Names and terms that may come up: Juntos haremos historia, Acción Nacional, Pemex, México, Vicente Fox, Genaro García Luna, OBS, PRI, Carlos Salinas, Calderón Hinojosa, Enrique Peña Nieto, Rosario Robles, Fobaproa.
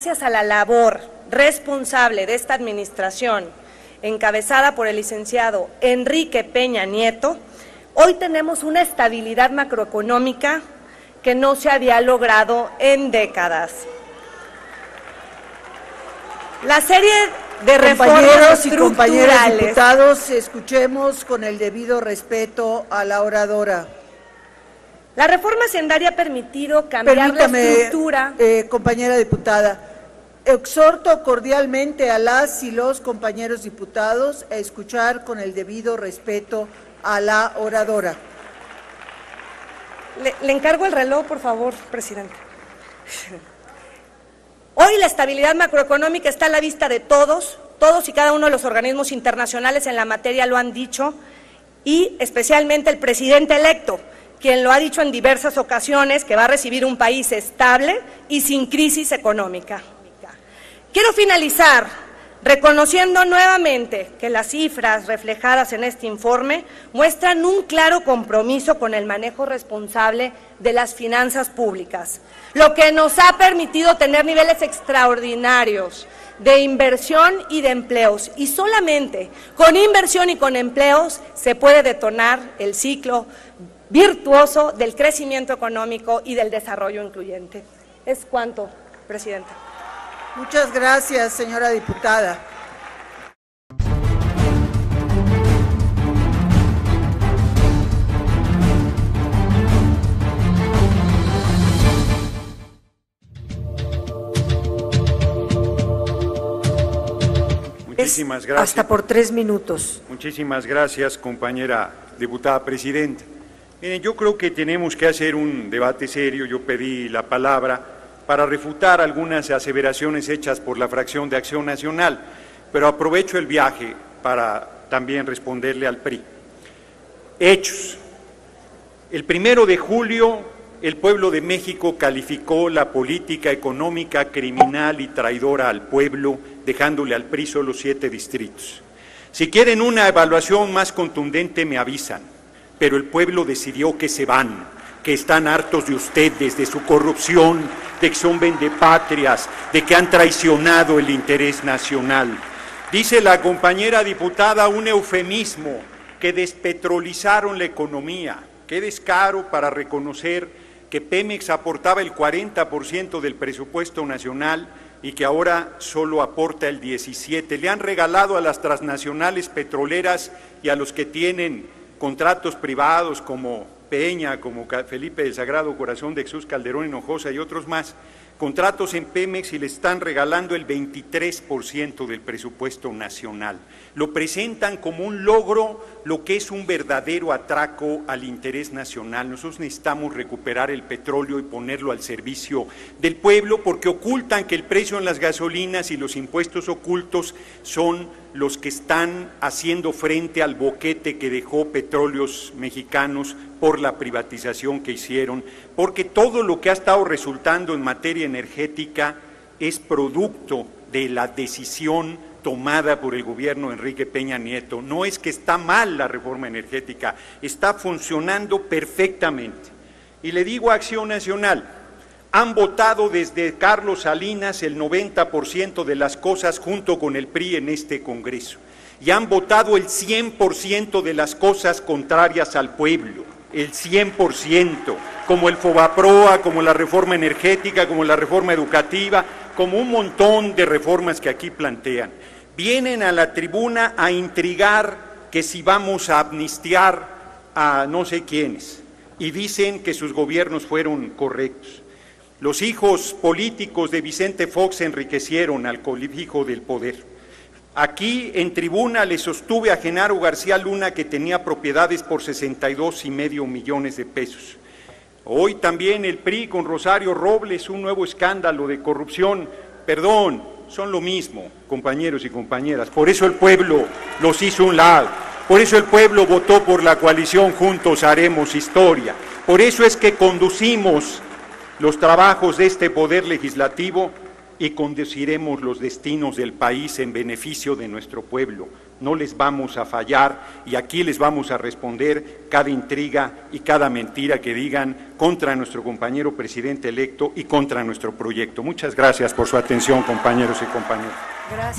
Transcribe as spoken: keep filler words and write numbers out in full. Gracias a la labor responsable de esta administración, encabezada por el licenciado Enrique Peña Nieto, hoy tenemos una estabilidad macroeconómica que no se había logrado en décadas. La serie de reformas compañeros y compañeras diputados, escuchemos con el debido respeto a la oradora. La reforma hacendaria ha permitido cambiar Permítame, la estructura. Eh, compañera diputada, exhorto cordialmente a las y los compañeros diputados a escuchar con el debido respeto a la oradora. Le, le encargo el reloj, por favor, presidente. Hoy la estabilidad macroeconómica está a la vista de todos, todos y cada uno de los organismos internacionales en la materia lo han dicho, y especialmente el presidente electo, quien lo ha dicho en diversas ocasiones, que va a recibir un país estable y sin crisis económica. Quiero finalizar reconociendo nuevamente que las cifras reflejadas en este informe muestran un claro compromiso con el manejo responsable de las finanzas públicas, lo que nos ha permitido tener niveles extraordinarios de inversión y de empleos, y solamente con inversión y con empleos se puede detonar el ciclo virtuoso del crecimiento económico y del desarrollo incluyente. Es cuanto, presidenta. Muchas gracias, señora diputada. Muchísimas gracias. Hasta por tres minutos. Muchísimas gracias, compañera diputada presidenta. Miren, yo creo que tenemos que hacer un debate serio. Yo pedí la palabra para refutar algunas aseveraciones hechas por la fracción de Acción Nacional, pero aprovecho el viaje para también responderle al P R I. Hechos. El primero de julio, el pueblo de México calificó la política económica criminal y traidora al pueblo, dejándole al P R I solo siete distritos. Si quieren una evaluación más contundente, me avisan. Pero el pueblo decidió que se van, que están hartos de ustedes, de su corrupción, de que son vendepatrias, de que han traicionado el interés nacional. Dice la compañera diputada un eufemismo, que despetrolizaron la economía. Qué descaro para reconocer que Pemex aportaba el cuarenta por ciento del presupuesto nacional y que ahora solo aporta el diecisiete por ciento. Le han regalado a las transnacionales petroleras y a los que tienen contratos privados como Peña, como Felipe del Sagrado Corazón de Jesús, Calderón Hinojosa y otros más, contratos en Pemex y le están regalando el veintitrés por ciento del presupuesto nacional. Lo presentan como un logro, lo que es un verdadero atraco al interés nacional. Nosotros necesitamos recuperar el petróleo y ponerlo al servicio del pueblo, porque ocultan que el precio en las gasolinas y los impuestos ocultos son los que están haciendo frente al boquete que dejó Petróleos Mexicanos por la privatización que hicieron, porque todo lo que ha estado resultando en materia energética es producto de la decisión tomada por el gobierno de Enrique Peña Nieto. No es que está mal la reforma energética, está funcionando perfectamente. Y le digo a Acción Nacional, han votado desde Carlos Salinas el noventa por ciento de las cosas junto con el P R I en este Congreso, y han votado el cien por ciento de las cosas contrarias al pueblo, el cien por ciento, como el Fobaproa, como la reforma energética, como la reforma educativa, como un montón de reformas que aquí plantean. Vienen a la tribuna a intrigar que si vamos a amnistiar a no sé quiénes, y dicen que sus gobiernos fueron correctos. Los hijos políticos de Vicente Fox enriquecieron al colifijo del poder. Aquí en tribuna le sostuve a Genaro García Luna que tenía propiedades por sesenta y dos y medio millones de pesos. Hoy también el P R I con Rosario Robles, un nuevo escándalo de corrupción. Perdón, son lo mismo, compañeros y compañeras. Por eso el pueblo los hizo un lado. Por eso el pueblo votó por la coalición Juntos Haremos Historia. Por eso es que conducimos los trabajos de este Poder Legislativo y conduciremos los destinos del país en beneficio de nuestro pueblo. No les vamos a fallar y aquí les vamos a responder cada intriga y cada mentira que digan contra nuestro compañero presidente electo y contra nuestro proyecto. Muchas gracias por su atención, compañeros y compañeras. Gracias.